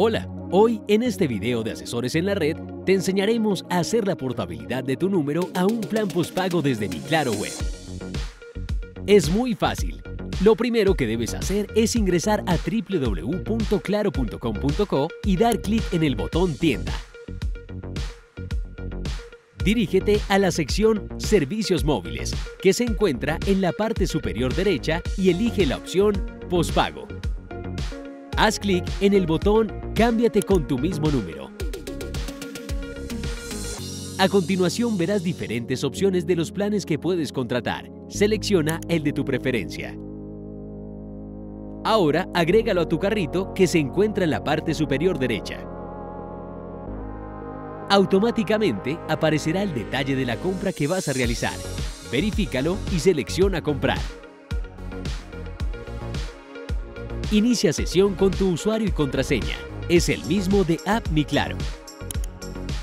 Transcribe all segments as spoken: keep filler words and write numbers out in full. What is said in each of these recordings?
Hola, hoy en este video de Asesores en la Red te enseñaremos a hacer la portabilidad de tu número a un plan postpago desde Mi Claro Web. Es muy fácil. Lo primero que debes hacer es ingresar a w w w punto claro punto com punto co y dar clic en el botón Tienda. Dirígete a la sección Servicios móviles, que se encuentra en la parte superior derecha, y elige la opción Postpago. Haz clic en el botón Cámbiate con tu mismo número. A continuación verás diferentes opciones de los planes que puedes contratar. Selecciona el de tu preferencia. Ahora agrégalo a tu carrito, que se encuentra en la parte superior derecha. Automáticamente aparecerá el detalle de la compra que vas a realizar. Verifícalo y selecciona Comprar. Inicia sesión con tu usuario y contraseña. Es el mismo de App Mi Claro.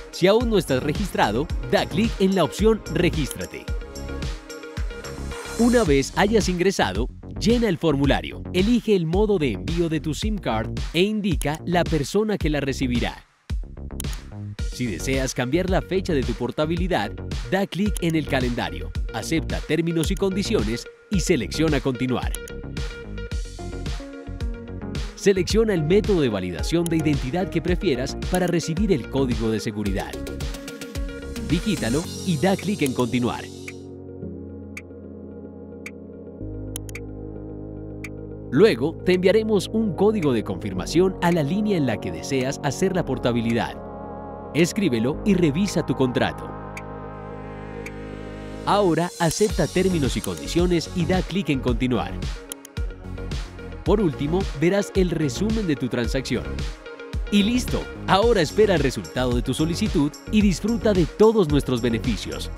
Si aún no estás registrado, da clic en la opción Regístrate. Una vez hayas ingresado, llena el formulario, elige el modo de envío de tu SIM card e indica la persona que la recibirá. Si deseas cambiar la fecha de tu portabilidad, da clic en el calendario, acepta términos y condiciones y selecciona Continuar. Selecciona el método de validación de identidad que prefieras para recibir el código de seguridad. Digítalo y da clic en Continuar. Luego, te enviaremos un código de confirmación a la línea en la que deseas hacer la portabilidad. Escríbelo y revisa tu contrato. Ahora, acepta términos y condiciones y da clic en Continuar. Por último, verás el resumen de tu transacción. ¡Y listo! Ahora espera el resultado de tu solicitud y disfruta de todos nuestros beneficios.